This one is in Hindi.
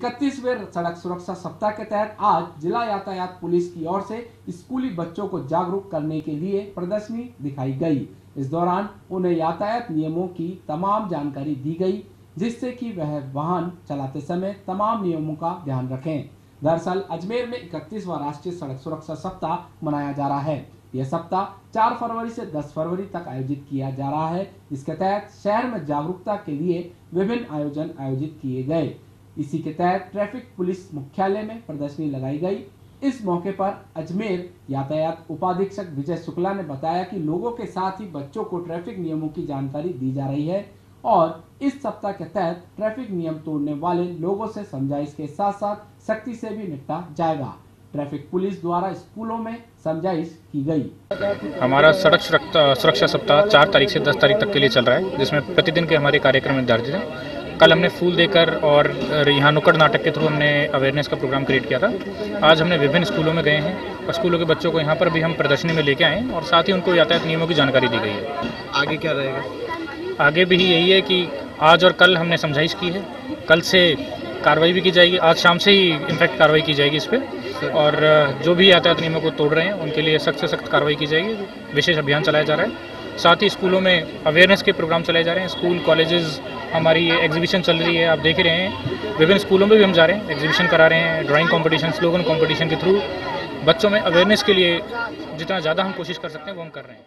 31वें सड़क सुरक्षा सप्ताह के तहत आज जिला यातायात पुलिस की ओर से स्कूली बच्चों को जागरूक करने के लिए प्रदर्शनी दिखाई गई। इस दौरान उन्हें यातायात नियमों की तमाम जानकारी दी गई, जिससे कि वह वाहन चलाते समय तमाम नियमों का ध्यान रखें। दरअसल अजमेर में 31वां राष्ट्रीय सड़क सुरक्षा सप्ताह मनाया जा रहा है। यह सप्ताह 4 फरवरी से 10 फरवरी तक आयोजित किया जा रहा है। इसके तहत शहर में जागरूकता के लिए विभिन्न आयोजन आयोजित किए गए। इसी के तहत ट्रैफिक पुलिस मुख्यालय में प्रदर्शनी लगाई गई। इस मौके पर अजमेर यातायात उपाधीक्षक विजय शुक्ला ने बताया कि लोगों के साथ ही बच्चों को ट्रैफिक नियमों की जानकारी दी जा रही है और इस सप्ताह के तहत ट्रैफिक नियम तोड़ने वाले लोगों से समझाइश के साथ साथ सख्ती से भी निपटा जाएगा। ट्रैफिक पुलिस द्वारा स्कूलों में समझाइश की गई। हमारा सड़क सुरक्षा सप्ताह 4 तारीख से 10 तारीख तक के लिए चल रहा है, जिसमें प्रतिदिन के हमारे कार्यक्रम निर्धारित हैं। कल हमने फूल देकर और यहाँ नुक्कड़ नाटक के थ्रू हमने अवेयरनेस का प्रोग्राम क्रिएट किया था। आज हमने विभिन्न स्कूलों में गए हैं और स्कूलों के बच्चों को यहाँ पर भी हम प्रदर्शनी में लेके आए और साथ ही उनको यातायात नियमों की जानकारी दी गई है। आगे क्या रहेगा? आगे भी यही है कि आज और कल हमने समझाइश की है, कल से कार्रवाई भी की जाएगी, आज शाम से ही इनफैक्ट कार्रवाई की जाएगी इस पर, और जो भी यातायात नियमों को तोड़ रहे हैं उनके लिए सख्त से सख्त कार्रवाई की जाएगी। विशेष अभियान चलाया जा रहा है, साथ ही स्कूलों में अवेयरनेस के प्रोग्राम चलाए जा रहे हैं। स्कूल कॉलेजेस हमारी ये एग्जीबिशन चल रही है, आप देख रहे हैं, विभिन्न स्कूलों में भी हम जा रहे हैं, एग्जीबिशन करा रहे हैं। ड्राइंग कॉम्पिटिशन, स्लोगन कॉम्पिटिशन के थ्रू बच्चों में अवेयरनेस के लिए जितना ज़्यादा हम कोशिश कर सकते हैं वो हम कर रहे हैं।